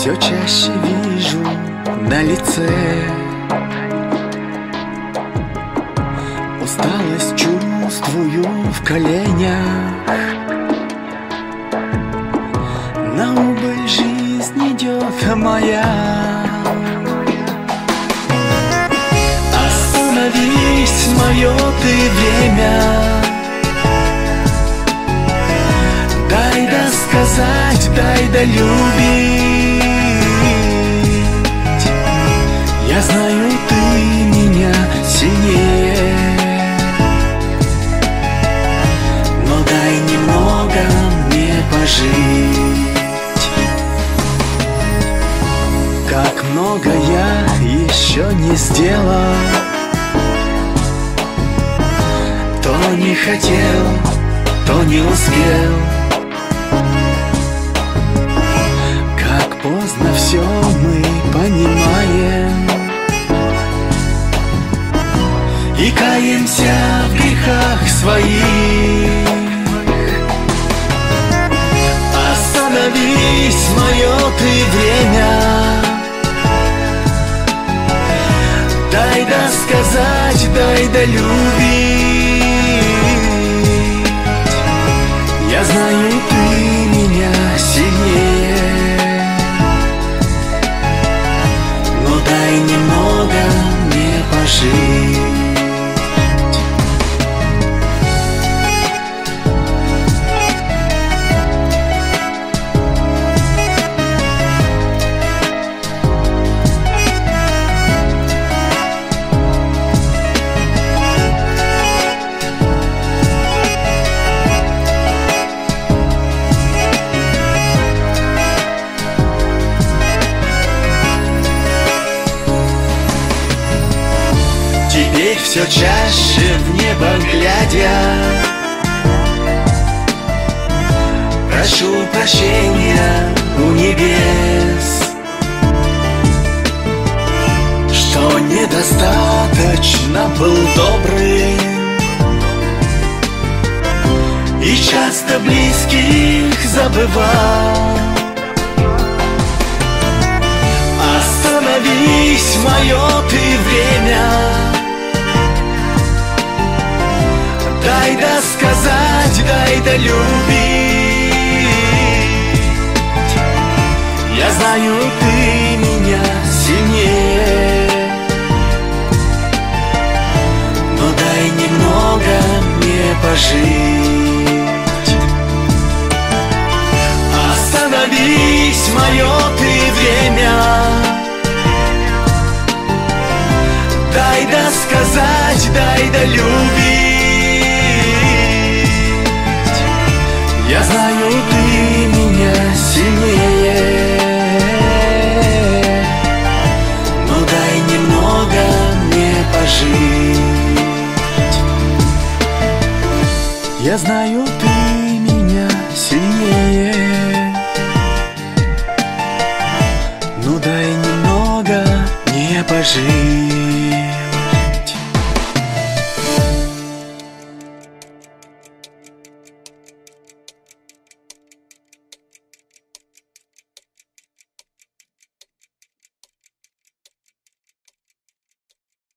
все чаще вижу на лице усталость, чувствую в коленях. На убыль жизнь идет моя. Остановись, мое ты время, дай досказать, дай долюбить. Я знаю, ты меня сильнее, но дай немного мне пожить. Как много я еще не сделал, то не хотел, то не успел. Как поздно все мы понимаем и каемся в грехах своих. Остановись, мое ты время, дай досказать, дай долюбить. Я знаю, ты меня сильнее, но дай немного мне пожить. Теперь все чаще в небо глядя, прошу прощения у небес, что недостаточно был добрым и часто близких забывал. Остановись, мое ты время, дай досказать, дай долюбить. Я знаю, ты меня сильнее, но дай немного мне пожить. Остановись, мое ты время, дай досказать, дай долюбить. Я знаю, ты меня сильнее, но дай немного мне пожить. Я знаю, ты меня сильнее, но дай немного мне пожить.